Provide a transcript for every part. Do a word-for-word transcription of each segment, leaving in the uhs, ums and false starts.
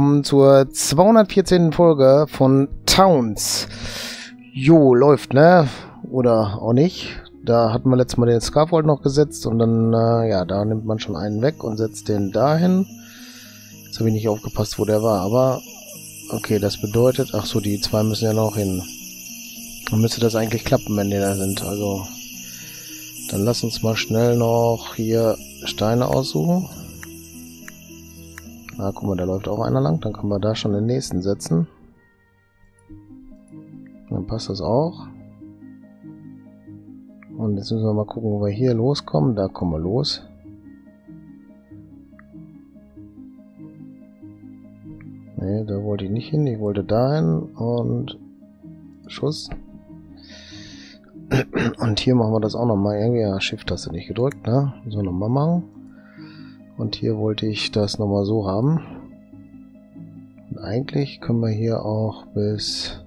Willkommen zur zweihundertvierzehnten Folge von Towns. Jo, läuft, ne? Oder auch nicht. Da hatten wir letztes Mal den Scarfold noch gesetzt und dann, äh, ja, da nimmt man schon einen weg und setzt den dahin. Jetzt habe ich nicht aufgepasst, wo der war, aber okay, das bedeutet, ach so, die zwei müssen ja noch hin. Dann müsste das eigentlich klappen, wenn die da sind, also dann lass uns mal schnell noch hier Steine aussuchen. Ah, guck mal, da läuft auch einer lang. Dann können wir da schon den nächsten setzen. Dann passt das auch. Und jetzt müssen wir mal gucken, wo wir hier loskommen. Da kommen wir los. Ne, da wollte ich nicht hin. Ich wollte dahin. Und Schuss. Und hier machen wir das auch nochmal. Irgendwie, ja, Shift-Taste nicht gedrückt, ne? So nochmal machen. Und hier wollte ich das nochmal so haben. Und eigentlich können wir hier auch bis...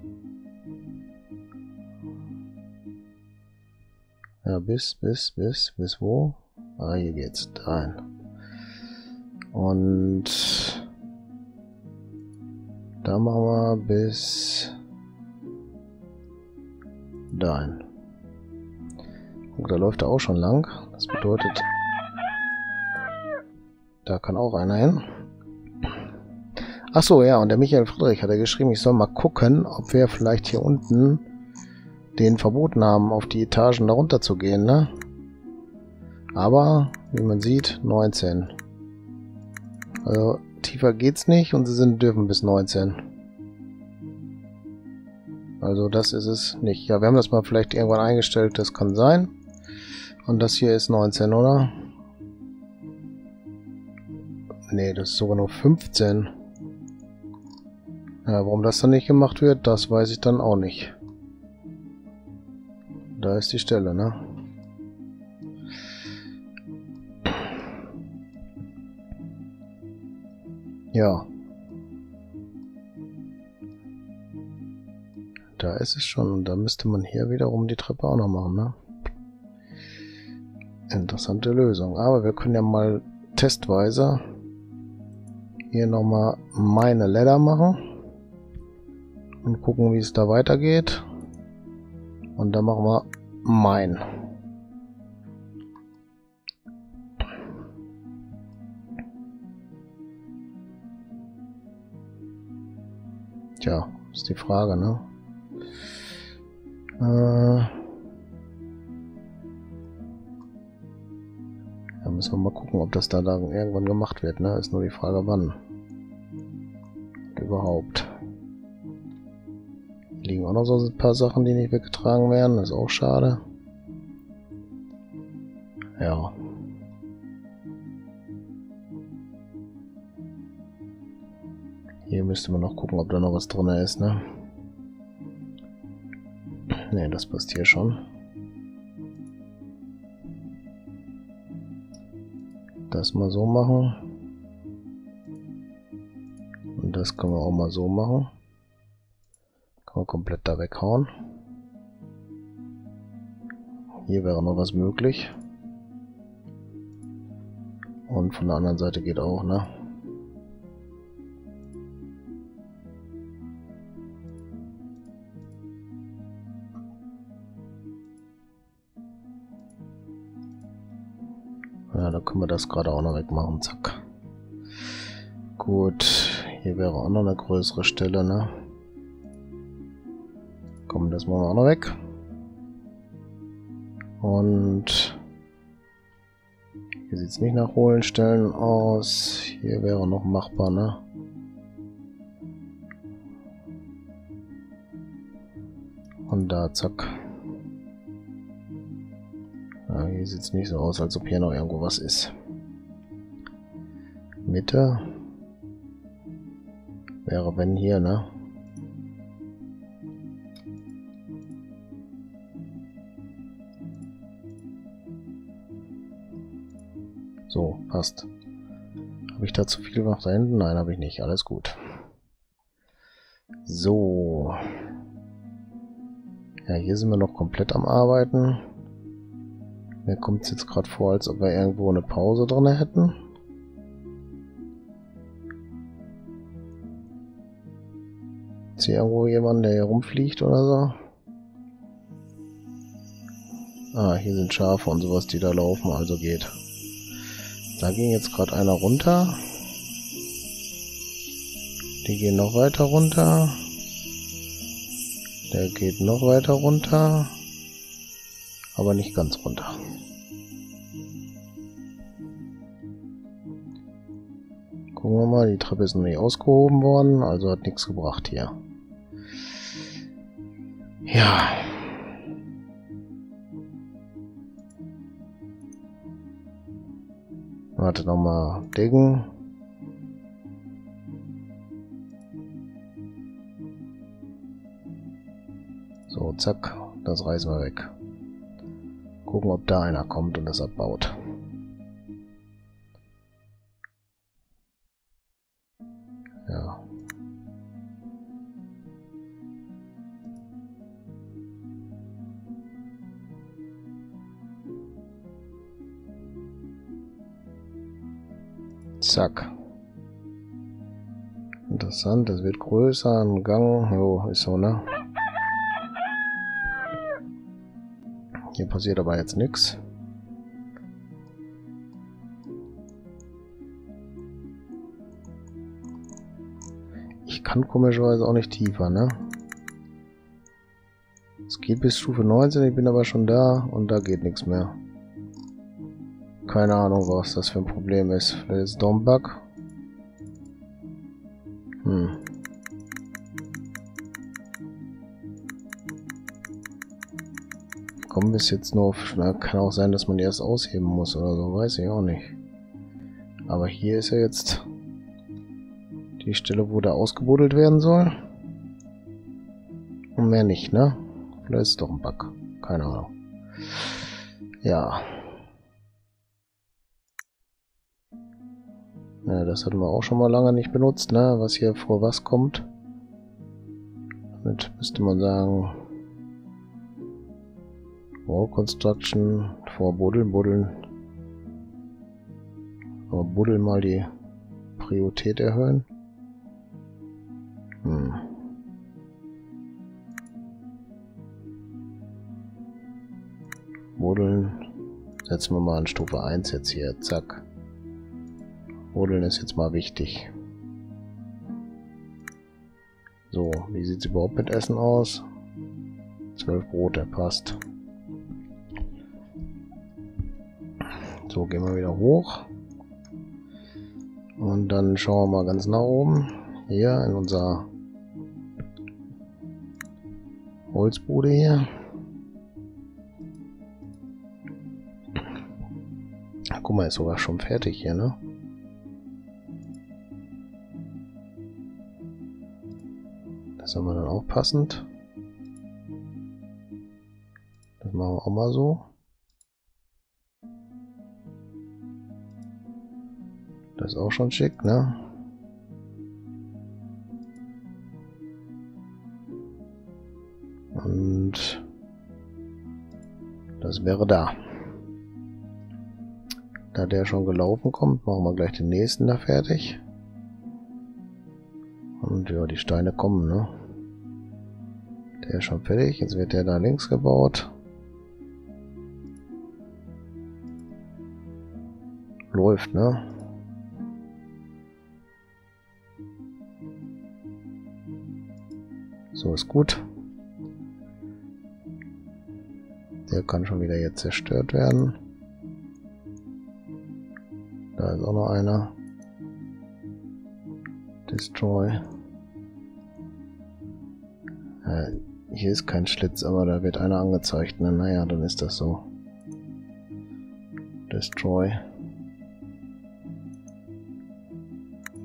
Ja, bis, bis, bis, bis wo? Ah, hier geht's rein. Und... Da machen wir bis... Dahin. Guck, da läuft er auch schon lang. Das bedeutet... Da kann auch einer hin. Achso, ja, und der Michael Friedrich hat ja geschrieben, ich soll mal gucken, ob wir vielleicht hier unten den verboten haben, auf die Etagen darunter zu gehen, ne? Aber, wie man sieht, neunzehn. Also, tiefer geht's nicht und sie sind dürfen bis neunzehn. Also, das ist es nicht. Ja, wir haben das mal vielleicht irgendwann eingestellt, das kann sein. Und das hier ist neunzehn, oder? Ne, das ist sogar nur fünfzehn. Ja, warum das dann nicht gemacht wird, das weiß ich dann auch nicht. Da ist die Stelle, ne? Ja. Da ist es schon. Und da müsste man hier wiederum die Treppe auch noch machen, ne? Interessante Lösung. Aber wir können ja mal testweise... hier nochmal meine Ladder machen und gucken, wie es da weitergeht. Und dann machen wir mein. Tja, ist die Frage, ne? Äh, da müssen wir mal gucken, ob das da, da irgendwann gemacht wird, ne? Ist nur die Frage, wann. Überhaupt. Hier liegen auch noch so ein paar Sachen, die nicht weggetragen werden. Das ist auch schade. Ja. Hier müsste man noch gucken, ob da noch was drin ist, ne? Ne, das passt hier schon. Das mal so machen. Das können wir auch mal so machen. Kann man komplett da weghauen. Hier wäre noch was möglich. Und von der anderen Seite geht auch, ne? Ja, da können wir das gerade auch noch wegmachen. Zack. Gut. Hier wäre auch noch eine größere Stelle, ne? Komm, das machen wir auch noch weg. Und hier sieht es nicht nach hohlen Stellen aus. Hier wäre noch machbar, ne? Und da, zack. Ja, hier sieht es nicht so aus, als ob hier noch irgendwo was ist. Mitte. Wäre wenn hier, ne? So, passt. Habe ich da zu viel gemacht da hinten? Nein, habe ich nicht. Alles gut. So. Ja, hier sind wir noch komplett am Arbeiten. Mir kommt es jetzt gerade vor, als ob wir irgendwo eine Pause drin hätten. Gibt's hier irgendwo jemanden, der hier rumfliegt oder so? Ah, hier sind Schafe und sowas, die da laufen, also geht. Da ging jetzt gerade einer runter. Die gehen noch weiter runter. Der geht noch weiter runter. Aber nicht ganz runter. Gucken wir mal, die Treppe ist noch nicht ausgehoben worden, also hat nichts gebracht hier. Ja. Warte nochmal, Diggen. So, zack, das reißen wir weg. Gucken, ob da einer kommt und das abbaut. Ja. Zack. Interessant, das wird größer, ein Gang, jo, ist so, ne? Hier passiert aber jetzt nichts. Ich kann komischerweise auch nicht tiefer, ne? Es geht bis Stufe neunzehn, ich bin aber schon da und da geht nichts mehr. Keine Ahnung, was das für ein Problem ist. Vielleicht ist es ein Bug. Hm. Kommen bis jetzt nur auf... Na, kann auch sein, dass man die erst ausheben muss oder so. Weiß ich auch nicht. Aber hier ist ja jetzt die Stelle, wo da ausgebuddelt werden soll. Und mehr nicht, ne? Vielleicht ist es doch ein Bug. Keine Ahnung. Ja. Ja, das hatten wir auch schon mal lange nicht benutzt, ne? Was hier vor was kommt. Damit müsste man sagen... Wall Construction, vor Buddeln, Buddeln. Aber Buddeln mal die Priorität erhöhen. Hm. Buddeln. Setzen wir mal an Stufe eins jetzt hier, zack. Rodeln ist jetzt mal wichtig. So, wie sieht es überhaupt mit Essen aus? zwölf Brote, passt. So, gehen wir wieder hoch. Und dann schauen wir mal ganz nach oben. Hier in unser Holzbude hier. Guck mal, ist sogar schon fertig hier, ne? Das haben wir dann auch passend. Das machen wir auch mal so. Das ist auch schon schick, ne? Und das wäre da. Da der schon gelaufen kommt, machen wir gleich den nächsten da fertig. Und ja, die Steine kommen, ne? Der ist schon fertig. Jetzt wird der da links gebaut. Läuft, ne? So ist gut. Der kann schon wieder jetzt zerstört werden. Da ist auch noch einer. Destroy. Ja, hier ist kein Schlitz, aber da wird einer angezeigt. Na, naja, dann ist das so. Destroy.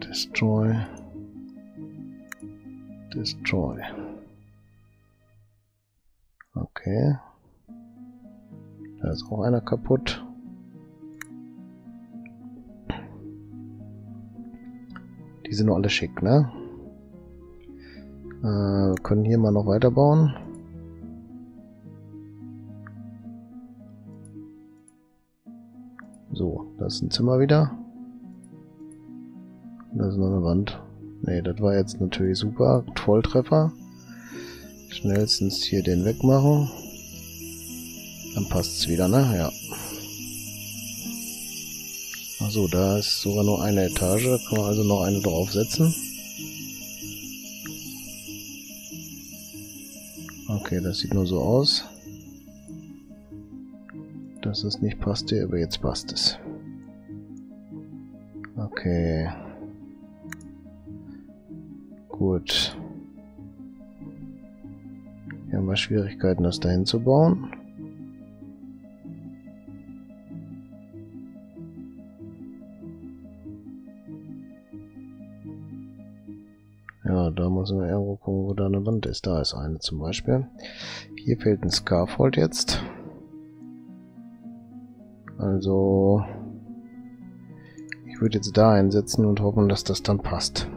Destroy. Destroy. Okay. Da ist auch einer kaputt. Die sind nur alle schick, ne? Äh, wir können hier mal noch weiterbauen. So, das ist ein Zimmer wieder. Da ist noch eine Wand. Ne, das war jetzt natürlich super. Volltreffer. Schnellstens hier den wegmachen. Dann passt es wieder, ne? Ja. Achso, da ist sogar nur eine Etage. Da können wir also noch eine draufsetzen. Okay, das sieht nur so aus, dass es nicht passte, aber jetzt passt es. Okay. Gut. Hier haben wir Schwierigkeiten, das dahin zu bauen. Ja, da muss man irgendwo gucken, wo da eine Wand ist. Da ist eine zum Beispiel. Hier fehlt ein Scarfold jetzt. Also, ich würde jetzt da einsetzen und hoffen, dass das dann passt.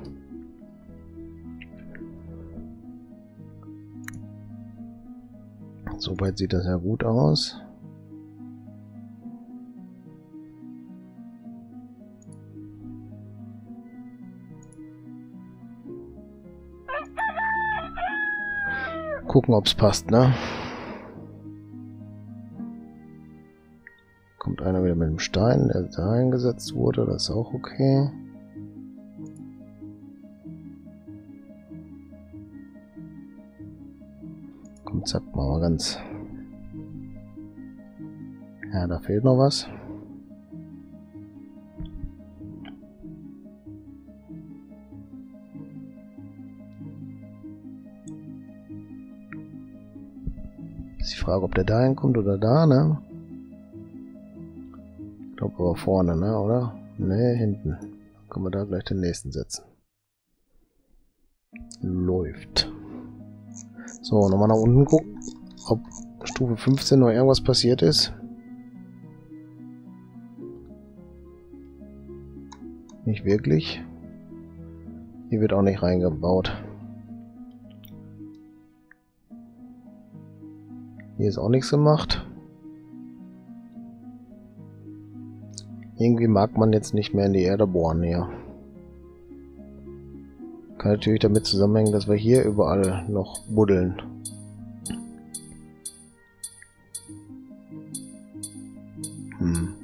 Soweit sieht das ja gut aus. Gucken, ob es passt, ne? Kommt einer wieder mit dem Stein, der da eingesetzt wurde, das ist auch okay. Komm, zack, machen wir ganz. Ja, da fehlt noch was. Ist die Frage, ob der da hinkommt oder da, ne? Ich glaube aber vorne, ne, oder? Ne, hinten. Dann können wir da gleich den nächsten setzen. Läuft. So, nochmal nach unten gucken, ob Stufe fünfzehn noch irgendwas passiert ist. Nicht wirklich. Hier wird auch nicht reingebaut. Hier ist auch nichts gemacht. Irgendwie mag man jetzt nicht mehr in die Erde bohren hier. Kann natürlich damit zusammenhängen, dass wir hier überall noch buddeln. Hm.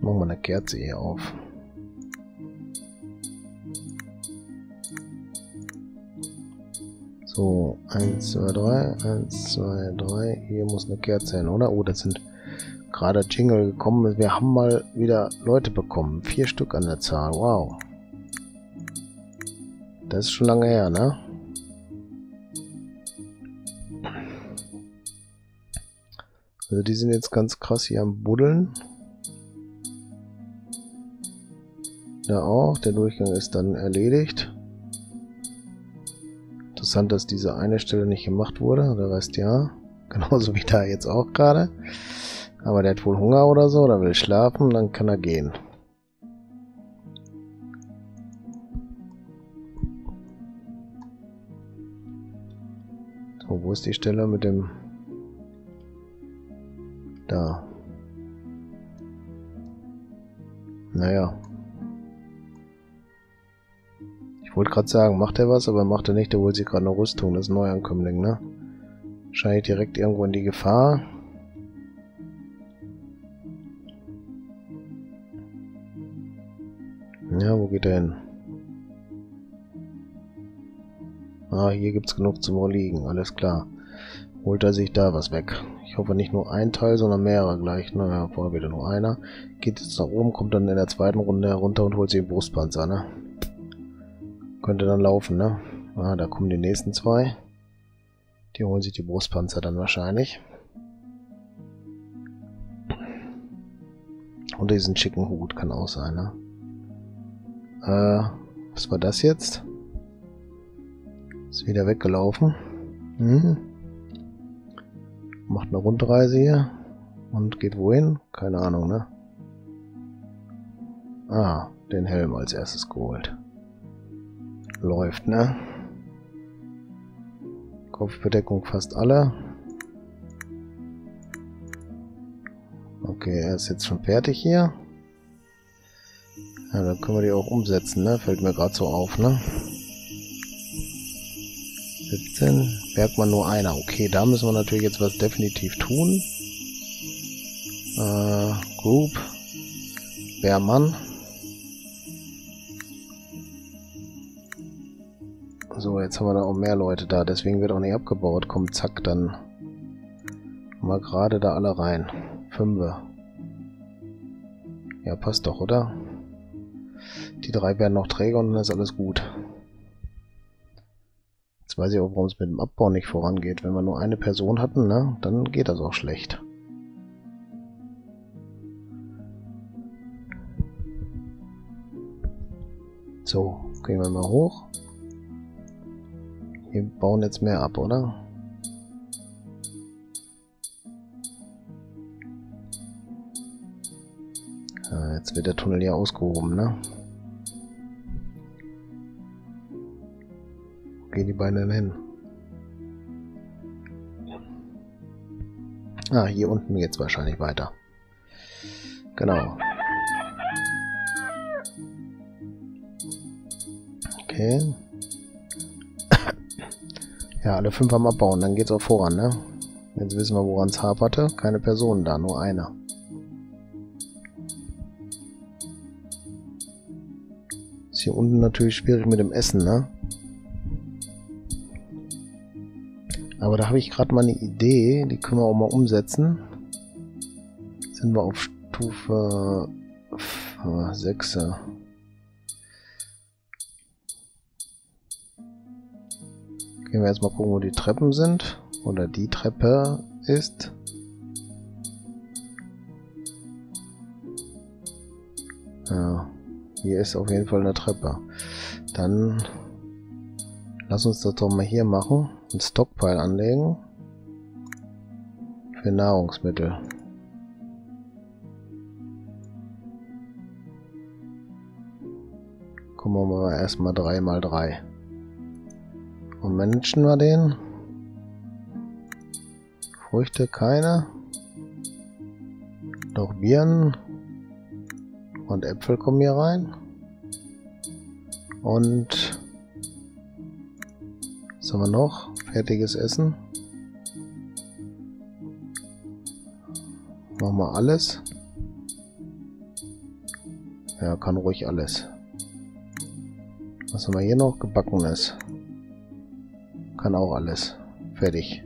Machen wir eine Kerze hier auf. So, eins, zwei, drei, eins, zwei, drei, hier muss eine Kerze hin, oder? Oh, das sind gerade Jingle gekommen, wir haben mal wieder Leute bekommen, vier Stück an der Zahl, wow. Das ist schon lange her, ne? Also die sind jetzt ganz krass hier am Buddeln. Da auch, der Durchgang ist dann erledigt. Interessant, dass diese eine Stelle nicht gemacht wurde, der Rest ja. Genauso wie da jetzt auch gerade. Aber der hat wohl Hunger oder so, oder will schlafen, dann kann er gehen. So, wo ist die Stelle mit dem... Da. Naja. Ich wollte gerade sagen, macht er was, aber macht er nicht, der holt sich gerade eine Rüstung, das ist ein Neuankömmling, ne? Scheint direkt irgendwo in die Gefahr. Ja, wo geht er hin? Ah, hier gibt es genug zum Liegen, alles klar. Holt er sich da was weg. Ich hoffe nicht nur ein Teil, sondern mehrere gleich. Naja, vorher wieder nur einer. Geht jetzt nach oben, kommt dann in der zweiten Runde herunter und holt sich den Brustpanzer, ne? Könnte dann laufen, ne? Ah, da kommen die nächsten zwei. Die holen sich die Brustpanzer dann wahrscheinlich. Und diesen schicken Hut kann auch sein, ne? Äh, was war das jetzt? Ist wieder weggelaufen. Hm. Macht eine Rundreise hier. Und geht wohin? Keine Ahnung, ne? Ah, den Helm als erstes geholt. Läuft, ne? Kopfbedeckung fast alle. Okay, er ist jetzt schon fertig hier. Ja, dann können wir die auch umsetzen, ne? Fällt mir gerade so auf, ne? siebzehn. Bergmann nur einer. Okay, da müssen wir natürlich jetzt was definitiv tun. Äh, Group. Bergmann. So, jetzt haben wir da auch mehr Leute da. Deswegen wird auch nicht abgebaut. Komm, zack, dann mal gerade da alle rein. Fünfe. Ja, passt doch, oder? Die drei werden noch Träger und dann ist alles gut. Jetzt weiß ich auch, warum es mit dem Abbau nicht vorangeht. Wenn wir nur eine Person hatten, ne, dann geht das auch schlecht. So, gehen wir mal hoch. Wir bauen jetzt mehr ab, oder? Ja, jetzt wird der Tunnel hier ausgehoben, ne? Gehen die beiden denn hin? Ah, hier unten geht's wahrscheinlich weiter. Genau. Okay. Ja, alle fünf am Abbauen, dann geht's auch voran, ne? Jetzt wissen wir, woran es haperte. Keine Person da, nur einer. Ist hier unten natürlich schwierig mit dem Essen, ne? Aber da habe ich gerade mal eine Idee, die können wir auch mal umsetzen. Sind wir auf Stufe sechs. Gehen wir jetzt mal gucken, wo die Treppen sind. Oder die Treppe ist. Ja, hier ist auf jeden Fall eine Treppe. Dann lass uns das doch mal hier machen. Ein Stockpile anlegen. Für Nahrungsmittel. Gucken wir mal erstmal drei mal drei. Und managen wir den. Früchte keine. Doch Birnen. Und Äpfel kommen hier rein. Und was haben wir noch? Fertiges Essen. Machen wir alles. Ja, kann ruhig alles. Was haben wir hier noch? Gebackenes. Kann auch alles. Fertig.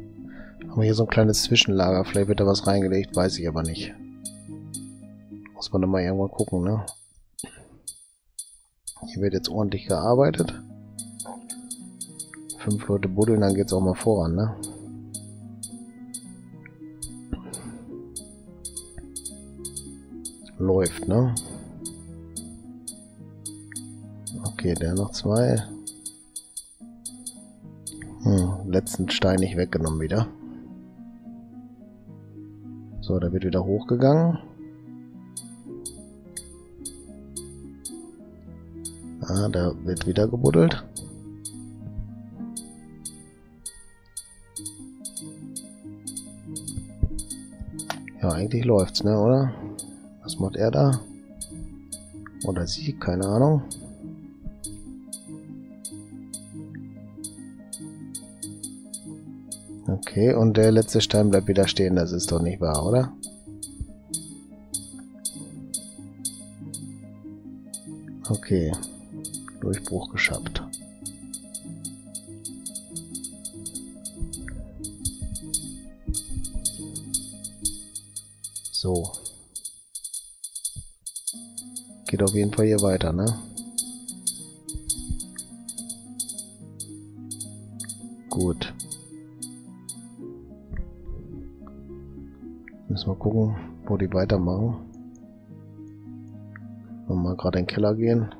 Haben wir hier so ein kleines Zwischenlager. Vielleicht wird da was reingelegt, weiß ich aber nicht. Muss man dann mal irgendwann gucken, ne? Hier wird jetzt ordentlich gearbeitet. Fünf Leute buddeln, dann geht's auch mal voran, ne? Läuft, ne? Okay, der noch zwei. Hm, letzten Stein nicht weggenommen wieder. So, da wird wieder hochgegangen. Ah, da wird wieder gebuddelt. Ja, eigentlich läuft's, ne, oder? Was macht er da? Oder sie? Keine Ahnung. Okay, und der letzte Stein bleibt wieder stehen. Das ist doch nicht wahr, oder? Okay. Durchbruch geschafft. So. Geht auf jeden Fall hier weiter, ne? Gut. Müssen wir gucken, wo die weitermachen. Nochmal gerade in den Keller gehen.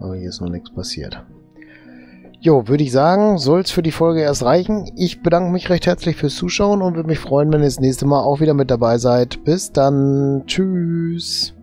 Aber hier ist noch nichts passiert. Jo, würde ich sagen, soll es für die Folge erst reichen. Ich bedanke mich recht herzlich fürs Zuschauen und würde mich freuen, wenn ihr das nächste Mal auch wieder mit dabei seid. Bis dann. Tschüss.